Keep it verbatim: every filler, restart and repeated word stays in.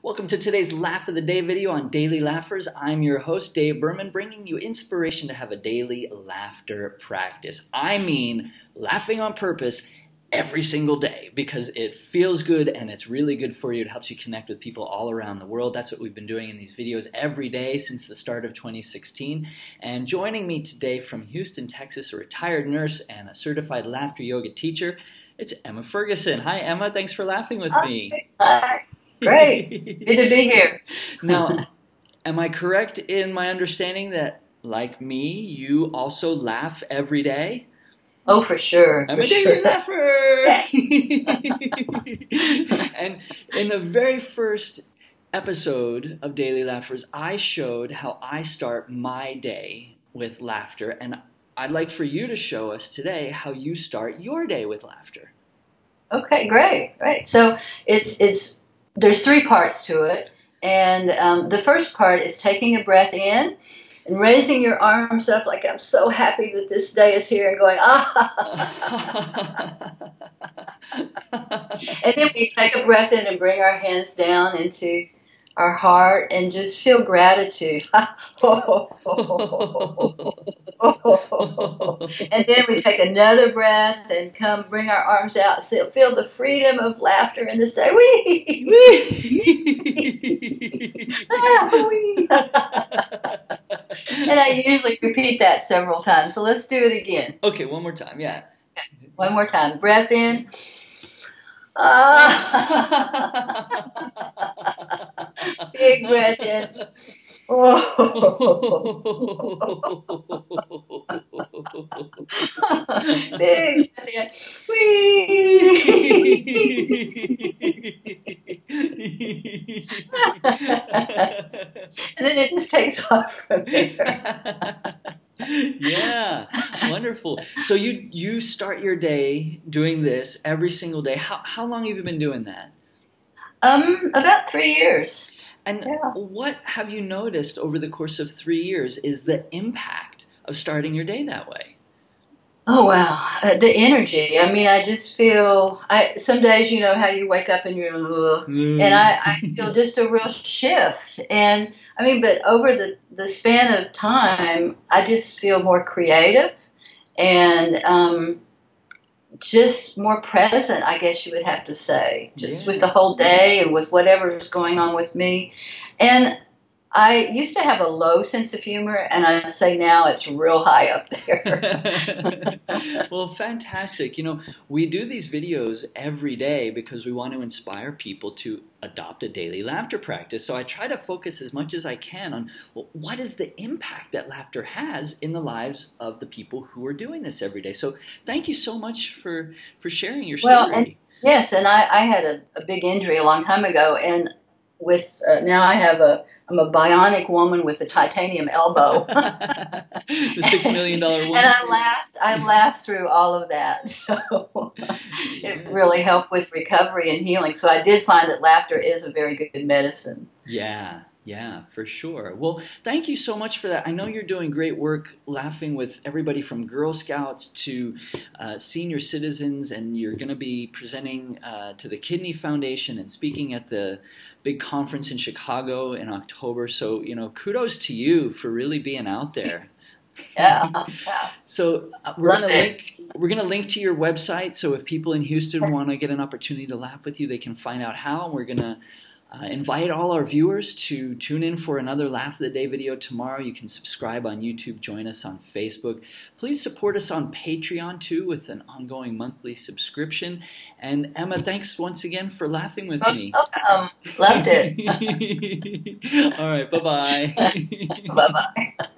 Welcome to today's Laugh of the Day video on Daily Laughers. I'm your host, Dave Berman, bringing you inspiration to have a daily laughter practice. I mean, laughing on purpose every single day because it feels good and it's really good for you. It helps you connect with people all around the world. That's what we've been doing in these videos every day since the start of twenty sixteen. And joining me today from Houston, Texas, a retired nurse and a certified laughter yoga teacher, it's Emma Ferguson. Hi, Emma. Thanks for laughing with me. Hi. Great. Good to be here. Now, am I correct in my understanding that, like me, you also laugh every day? Oh, for sure. I'm for a daily sure. laugher. And in the very first episode of Daily Laughers, I showed how I start my day with laughter. And I'd like for you to show us today how you start your day with laughter. Okay, great. Right. So it's it's... there's three parts to it, and um, the first part is taking a breath in and raising your arms up like I'm so happy that this day is here, and going, ah. And then we take a breath in and bring our hands down into our heart and just feel gratitude. And then we take another breath and come bring our arms out, so feel the freedom of laughter in this day. Wee! And I usually repeat that several times, so let's do it again. Okay, one more time, yeah. One more time. Breath in. Big breath in. Big breath in. Whee! And then it just takes off from there. Yeah, wonderful. So you you start your day doing this every single day. How how long have you been doing that? Um, about three years. And yeah. What have you noticed over the course of three years is the impact of starting your day that way? Oh wow, uh, the energy. I mean, I just feel. I some days, you know how you wake up and you're, mm. and I, I feel just a real shift. And I mean, but over the, the span of time, I just feel more creative and um, just more present, I guess you would have to say, just yeah. with the whole day and with whatever is going on with me. And I used to have a low sense of humor, and I'd say now it's real high up there. Well, fantastic. You know, we do these videos every day because we want to inspire people to adopt a daily laughter practice. So I try to focus as much as I can on, well, what is the impact that laughter has in the lives of the people who are doing this every day. So thank you so much for, for sharing your story. Well, and, yes, and I, I had a, a big injury a long time ago, and with uh, now I have a I'm a bionic woman with a titanium elbow. The six million dollar woman. And I laughed. I laughed through all of that. So it really helped with recovery and healing. So I did find that laughter is a very good medicine. Yeah. Yeah, for sure. Well, thank you so much for that. I know you're doing great work laughing with everybody from Girl Scouts to uh, senior citizens, and you're going to be presenting uh, to the Kidney Foundation and speaking at the big conference in Chicago in October. So, you know, kudos to you for really being out there. Yeah. yeah. So uh, we're going to link. We're going to link to your website. So if people in Houston want to get an opportunity to laugh with you, they can find out how. And we're going to Uh, invite all our viewers to tune in for another Laugh of the Day video tomorrow. You can subscribe on YouTube, join us on Facebook. Please support us on Patreon, too, with an ongoing monthly subscription. And Emma, thanks once again for laughing with Most me. Welcome. Loved it. All right, bye-bye. Bye-bye.